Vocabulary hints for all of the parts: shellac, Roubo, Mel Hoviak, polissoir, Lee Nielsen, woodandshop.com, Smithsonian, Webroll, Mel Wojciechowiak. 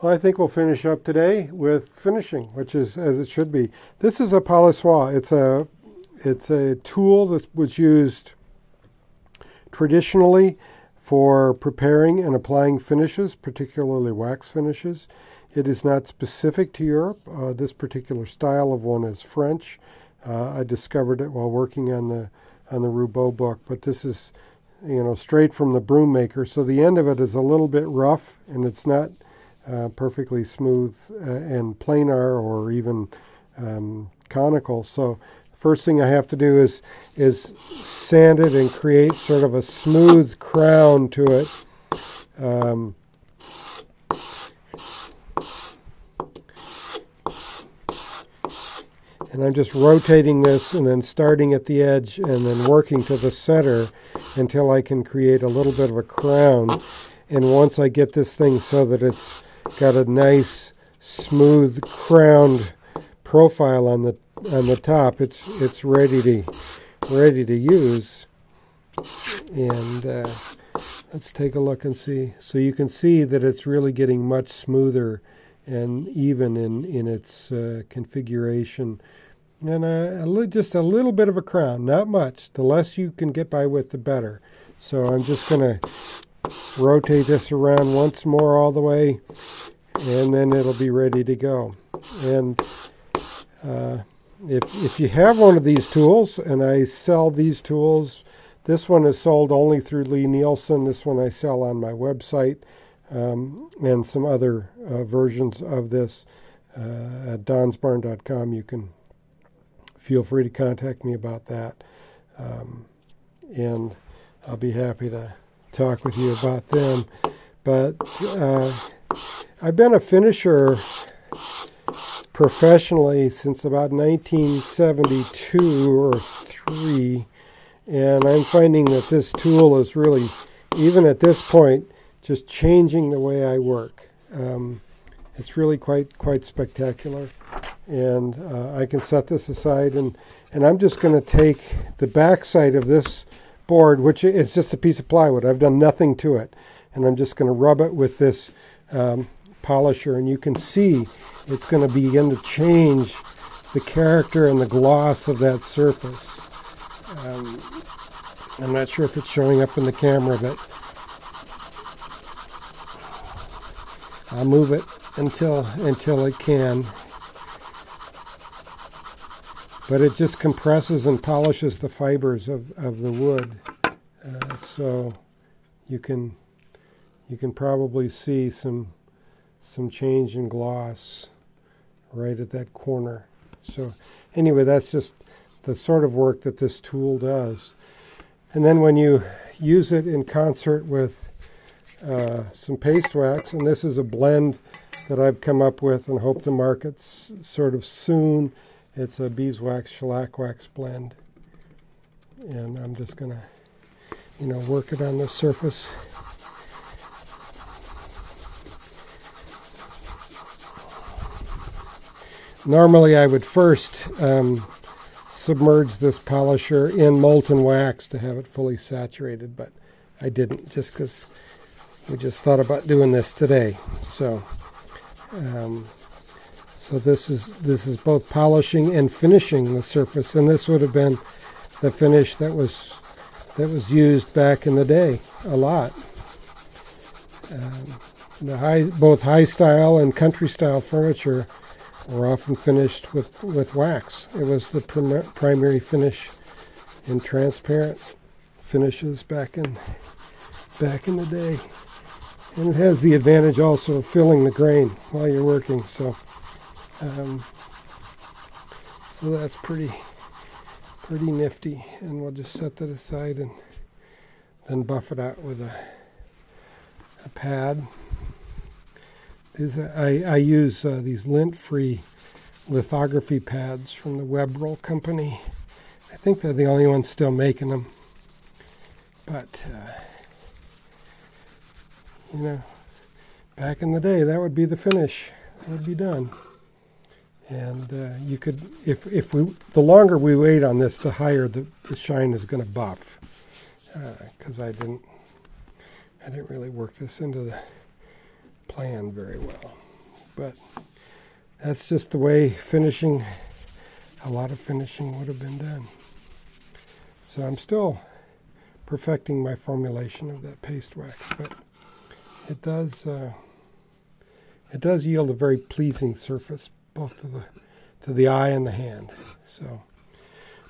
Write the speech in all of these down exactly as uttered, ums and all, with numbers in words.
Well, I think we'll finish up today with finishing, which is as it should be. This is a polissoir. It's a, it's a tool that was used traditionally for preparing and applying finishes, particularly wax finishes. It is not specific to Europe. Uh, this particular style of one is French. Uh, I discovered it while working on the on the Roubo book, but this is, you know, straight from the broom maker. So the end of it is a little bit rough, and it's not uh, perfectly smooth uh, and planar or even um, conical. So first thing I have to do is is sand it and create sort of a smooth crown to it. Um, And I'm just rotating this and then starting at the edge and then working to the center until I can create a little bit of a crown. And once I get this thing so that it's got a nice smooth crowned profile on the on the top, it's it's ready to ready to use. And uh, let's take a look and see. So you can see that it's really getting much smoother and even in, in its uh, configuration. And a, a just a little bit of a crown, not much. The less you can get by with, the better. So I'm just going to rotate this around once more all the way, and then it'll be ready to go. And uh, if, if you have one of these tools, and I sell these tools, this one is sold only through Lee Nielsen. This one I sell on my website. Um, and some other uh, versions of this uh, at dons barn dot com. You can feel free to contact me about that, um, and I'll be happy to talk with you about them. But uh, I've been a finisher professionally since about nineteen seventy-two or three, and I'm finding that this tool is really, even at this point, just changing the way I work. Um, it's really quite quite spectacular, and uh, I can set this aside, and and I'm just going to take the back side of this board, which is just a piece of plywood. I've done nothing to it, and I'm just going to rub it with this um, polisher, and you can see it's going to begin to change the character and the gloss of that surface. Um, I'm not sure if it's showing up in the camera, but I'll move it until until it can. But it just compresses and polishes the fibers of, of the wood. Uh, so you can you can probably see some some change in gloss right at that corner. So anyway, that's just the sort of work that this tool does. And then when you use it in concert with Uh, some paste wax, and this is a blend that I've come up with and hope to market s sort of soon. It's a beeswax shellac wax blend, and I'm just gonna, you know, work it on the surface. Normally I would first um, submerge this polisher in molten wax to have it fully saturated, but I didn't, just because we just thought about doing this today. So um, so this is this is both polishing and finishing the surface, and this would have been the finish that was that was used back in the day a lot. Um, the high, both high style and country style furniture were often finished with, with wax. It was the prim primary finish in transparent finishes back in back in the day. And it has the advantage also of filling the grain while you're working, so um, so that's pretty pretty nifty. And we'll just set that aside and then buff it out with a, a pad. These are, I, I use uh, these lint-free lithography pads from the Webroll company. I think they're the only ones still making them, but uh, you know, back in the day, that would be the finish. That would be done. And uh, you could, if if we, the longer we wait on this, the higher the, the shine is going to buff. Because uh, I didn't, I didn't really work this into the plan very well. but that's just the way finishing, a lot of finishing would have been done. So I'm still perfecting my formulation of that paste wax, but it does uh, it does yield a very pleasing surface, both to the to the eye and the hand. So,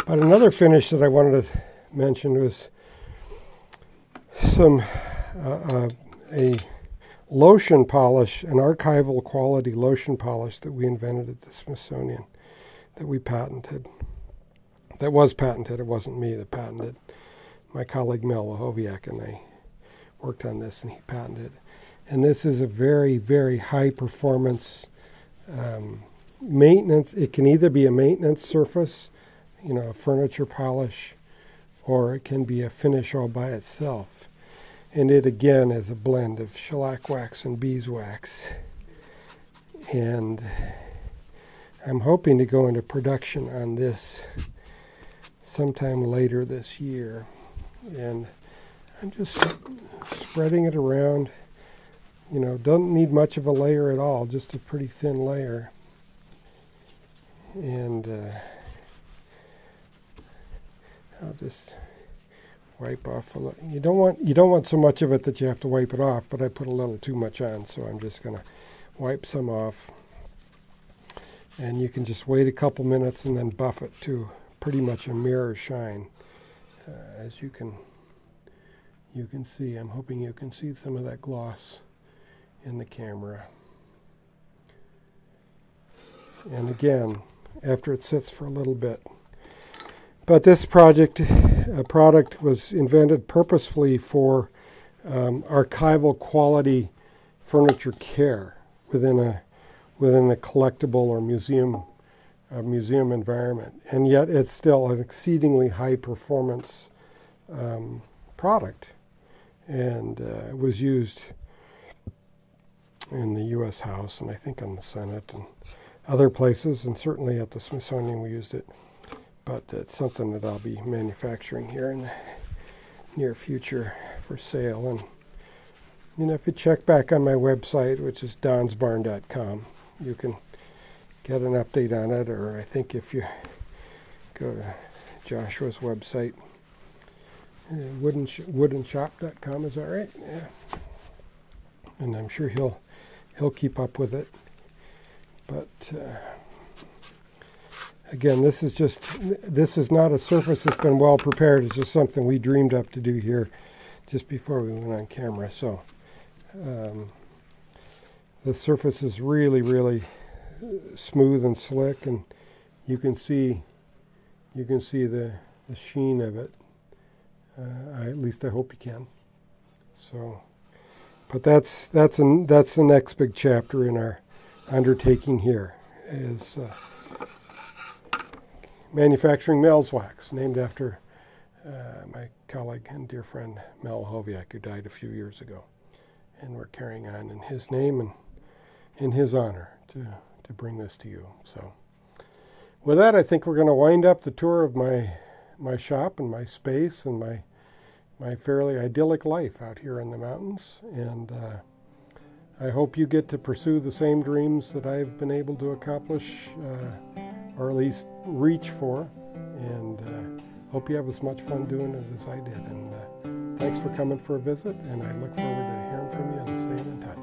but another finish that I wanted to mention was some uh, uh, a lotion polish, an archival quality lotion polish that we invented at the Smithsonian, that we patented. That was patented. It wasn't me that patented. My colleague Mel Wojciechowiak and I worked on this, and he patented it. And this is a very, very high performance um, maintenance. It can either be a maintenance surface, you know, a furniture polish, or it can be a finish all by itself. And it again is a blend of shellac wax and beeswax. And I'm hoping to go into production on this sometime later this year. And I'm just spreading it around. You know, don't need much of a layer at all, just a pretty thin layer. And uh, I'll just wipe off a little. You don't want you don't want so much of it that you have to wipe it off, but I put a little too much on, so I'm just gonna wipe some off. And you can just wait a couple minutes and then buff it to pretty much a mirror shine. Uh, as you can you can see, I'm hoping you can see some of that gloss in the camera. And again, after it sits for a little bit. But this project uh, product was invented purposefully for um, archival quality furniture care within a within a collectible or museum a museum environment, and yet it's still an exceedingly high performance um, product, and uh, it was used in the U S House, and I think in the Senate and other places, and certainly at the Smithsonian we used it. But it's something that I'll be manufacturing here in the near future for sale. And you know, if you check back on my website, which is dons barn dot com, you can get an update on it, or I think if you go to Joshua's website, uh, wood and shop dot com, is that right? Yeah. And I'm sure he'll he'll keep up with it. But uh, again, this is just this is not a surface that's been well prepared. It's just something we dreamed up to do here just before we went on camera. So um, the surface is really, really smooth and slick, and you can see you can see the, the sheen of it. Uh, I, at least I hope you can. So, but that's that's an, that's the next big chapter in our undertaking here, is uh, manufacturing Mel's wax, named after uh, my colleague and dear friend Mel Hoviak, who died a few years ago, and we're carrying on in his name and in his honor to. to bring this to you. So with that, I think we're going to wind up the tour of my my shop and my space and my my fairly idyllic life out here in the mountains. And uh, I hope you get to pursue the same dreams that I've been able to accomplish, uh, or at least reach for, and uh, hope you have as much fun doing it as I did. And uh, thanks for coming for a visit, and I look forward to hearing from you and staying in touch.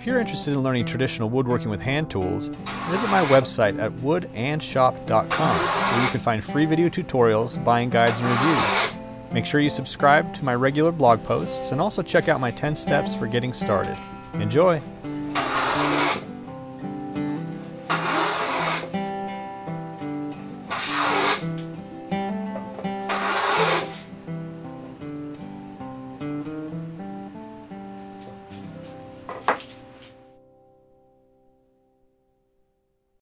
If you're interested in learning traditional woodworking with hand tools, visit my website at wood and shop dot com, where you can find free video tutorials, buying guides, and reviews. Make sure you subscribe to my regular blog posts, and also check out my ten steps for getting started. Enjoy!